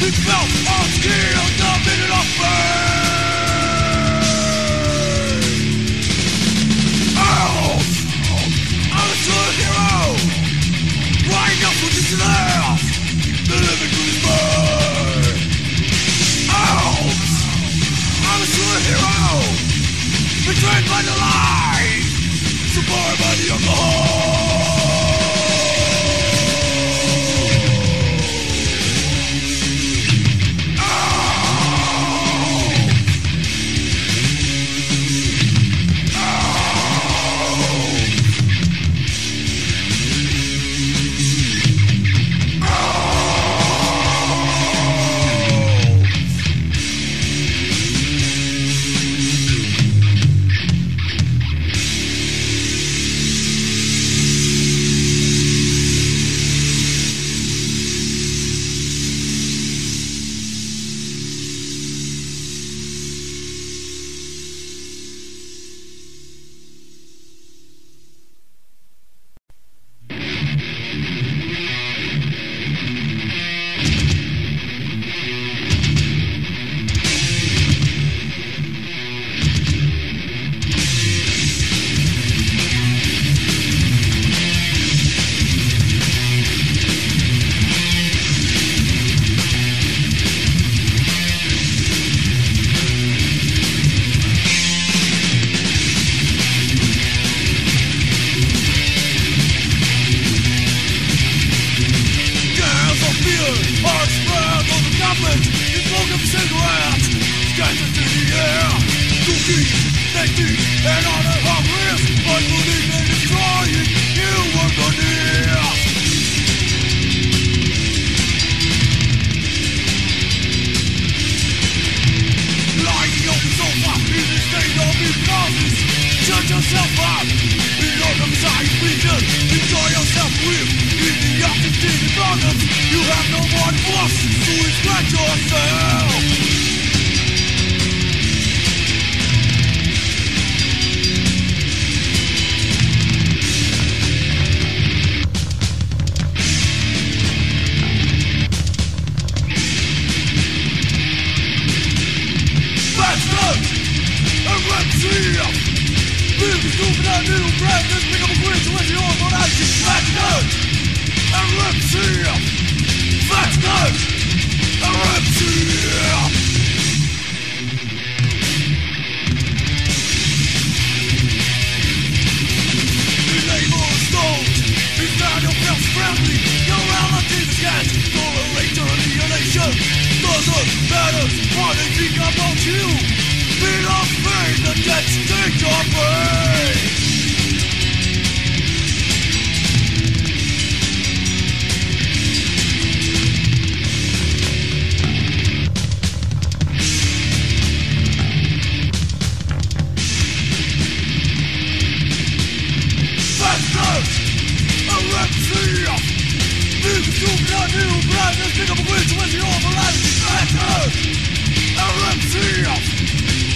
the smell of steel, the minute of pain. Elf, I'm a true hero. Why not put this in half? The living to this man. Elf, I'm a true hero. Betrayed by the lies, supported by the alcohol.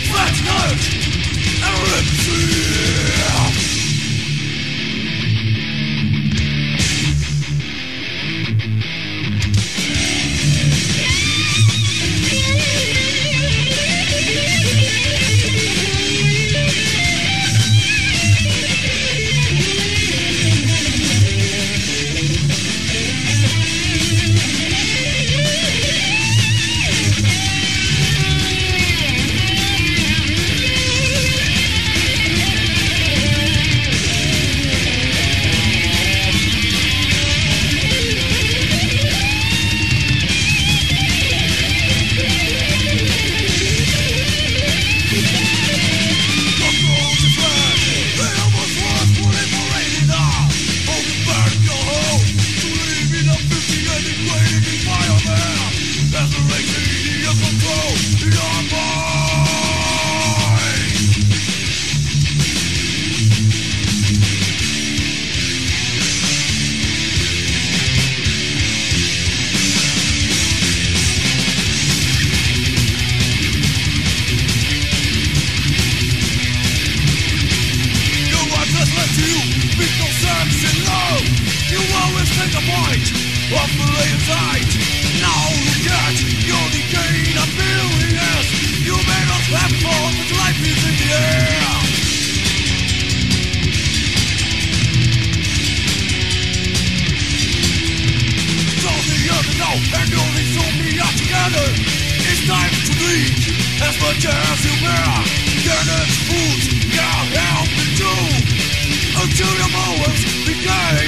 Let's go! time to bleed as much as you bear. Turn this food, can't help me too. Until the moments begin.